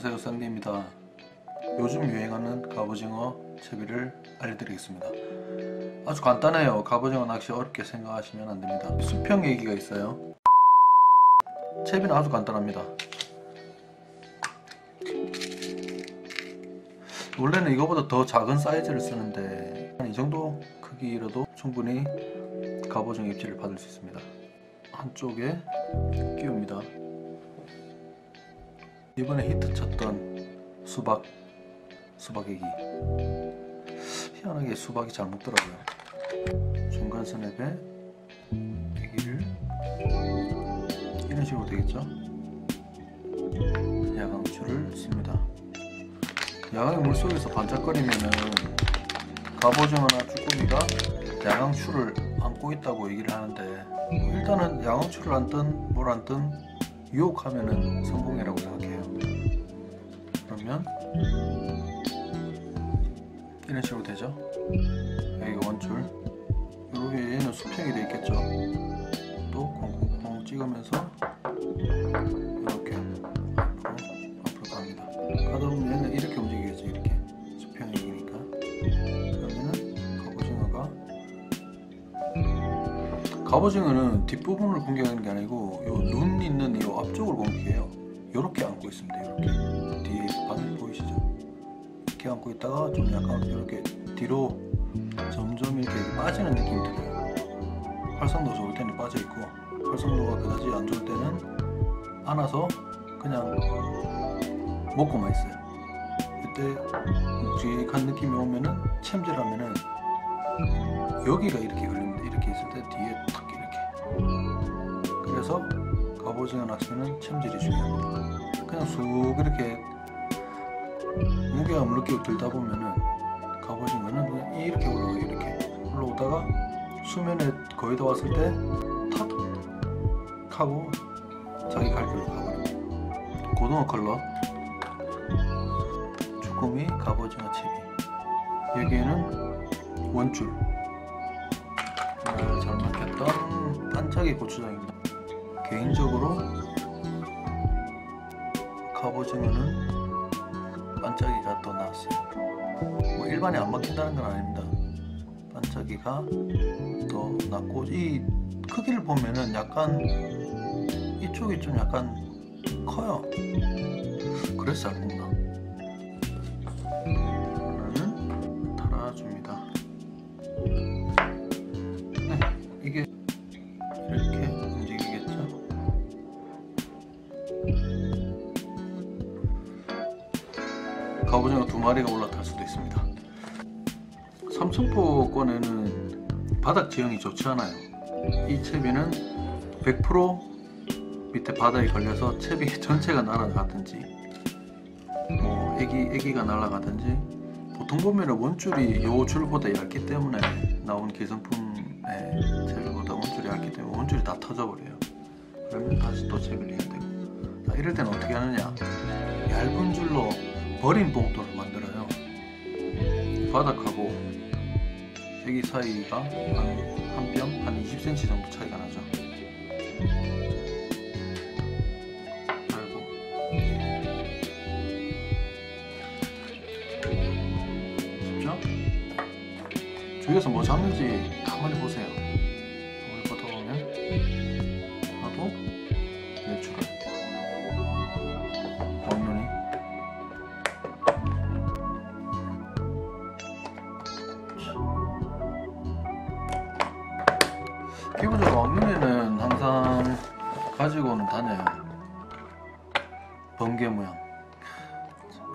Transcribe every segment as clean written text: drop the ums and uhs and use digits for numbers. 안녕하세요, 쌍디입니다. 요즘 유행하는 갑오징어 채비를 알려드리겠습니다. 아주 간단해요. 갑오징어 낚시 어렵게 생각하시면 안됩니다. 수평 얘기가 있어요. 채비는 아주 간단합니다. 원래는 이거보다 더 작은 사이즈를 쓰는데 이 정도 크기라도 충분히 갑오징어 입질을 받을 수 있습니다. 한쪽에 끼웁니다. 이번에 히트 쳤던 수박애기, 희한하게 수박이 잘 먹더라고요. 중간 스냅에 애기를 이런 식으로 되겠죠. 야광줄을 씁니다. 야광이 물속에서 반짝거리면은 갑오징어나 쭈꾸미가 야광줄을 안고 있다고 얘기를 하는데, 일단은 야광줄을 안든 뭘 안든 유혹하면은 성공이라고 생각해요. 그러면 이런 식으로 되죠. 여기가 원줄, 여기에는 수평이 되어 있겠죠. 또 콩콩콩 찍으면서 이렇게 앞으로 갑니다. 가다 보면 얘는 이렇게 움직이겠죠. 이렇게 수평이니까. 그러면은 갑오징어는 뒷부분을 공격하는 게 아니고 요 눈 있는 이 앞쪽을 공격해요. 요렇게 안고 있습니다. 요렇게 뒤에 바늘 보이시죠? 이렇게 안고 있다가 좀 약간 이렇게 뒤로 점점 이렇게 빠지는 느낌이 들어요. 활성도 좋을 때는 빠져 있고, 활성도가 그다지 안 좋을 때는 안아서 그냥 먹고만 있어요. 그때 묵직한 느낌이 오면은 챔질하면은 여기가 이렇게 걸립니다. 이렇게 있을 때 뒤에 탁 이렇게. 그래서 갑오징어 낚시는 챔질이 중요합니다. 그냥 쑥 이렇게 무게가 무겁게 들다 보면은 갑오징어는 그냥 이렇게 올라오고 이렇게 올라오다가 수면에 거의 다 왔을 때 탁 하고 자기 갈 길로 가버려요. 고등어 컬러 쭈꾸미 갑오징어 채비, 여기에는 원줄, 잘 막혔던 반짝이 고추장입니다. 개인적으로 갑오징어는 반짝이가 더 낫어요. 뭐 일반에 안 막힌다는 건 아닙니다. 반짝이가 더 낫고, 이 크기를 보면은 약간 이쪽이 좀 약간 커요. 그래서 잘 먹나? 이거는 달아줍니다. 네, 이게 이렇게 갑오징어 2마리가 올라탈 수도 있습니다. 삼천포권에는 바닥 지형이 좋지 않아요. 이 채비는 100% 밑에 바닥에 걸려서 채비 전체가 날아가든지 뭐 애기가 날아가든지, 보통 보면 원줄이 요 줄보다 얇기 때문에, 나온 기성품의 채비보다 원줄이 얇기 때문에 원줄이 다 터져버려요. 그러면 다시 또 채비를 해야 되고, 이럴 때는 어떻게 하느냐, 얇은 줄로 버린 봉돌을 만들어요. 바닥하고 애기 사이가 한 뼘, 한 20cm 정도 차이가 나죠. 쉽죠? 주위에서 뭐 잡는지 가만히 보세요. 가만히 보다 보면 하고 내추럴 기본적으로 왕눈이는 항상 가지고는 다녀요. 번개 모양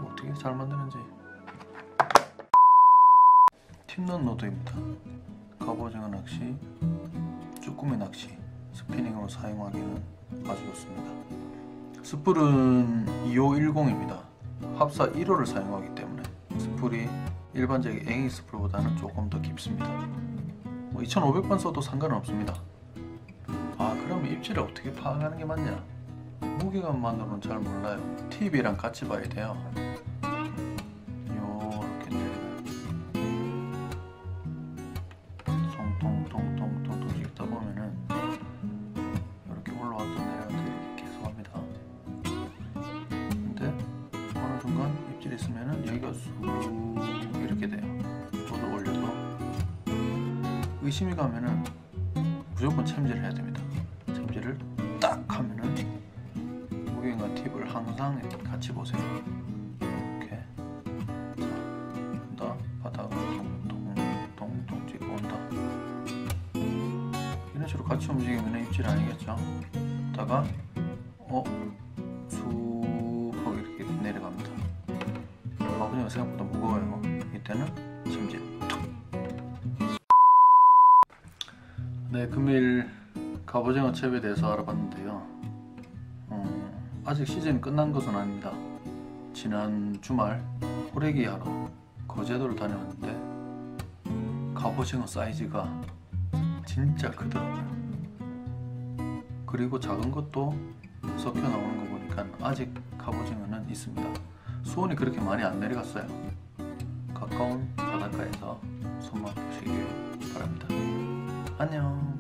어떻게 잘 만드는지. 팁런 노드입니다. 갑오징어 낚시, 쭈꾸미 낚시 스피닝으로 사용하기는 아주 좋습니다. 스풀은 2510입니다 합사 1호를 사용하기 때문에 스풀이 일반적인 앵이 스풀보다는 조금 더 깊습니다. 2500번 써도 상관은 없습니다. 아, 그럼 입질을 어떻게 파악하는 게 맞냐? 무게감만으로는 잘 몰라요. TV랑 같이 봐야 돼요. 요렇게 동동동동동 찍다 보면은 이렇게 올라왔던 애가 계속 합니다. 근데 의심이 가면은 무조건 챔질을 해야 됩니다. 챔질을 딱 하면은 무게인과 팁을 항상 같이 보세요. 이렇게 자, 온다. 바닥으로 동동 찍고 온다. 이런 식으로 같이 움직이면 입질 아니겠죠? 다가 쑥하고 이렇게 내려갑니다. 바구니가 생각보다 무거워요. 이때는 챔질. 네, 금일 갑오징어 잽에 대해서 알아봤는데요. 아직 시즌이 끝난 것은 아닙니다. 지난 주말 호래기 하러 거제도를 다녀왔는데 갑오징어 사이즈가 진짜 크더라고요. 그리고 작은 것도 섞여 나오는 거 보니까 아직 갑오징어는 있습니다. 수온이 그렇게 많이 안 내려갔어요. 가까운 바닷가에서 손맛 보시길 바랍니다. 안녕.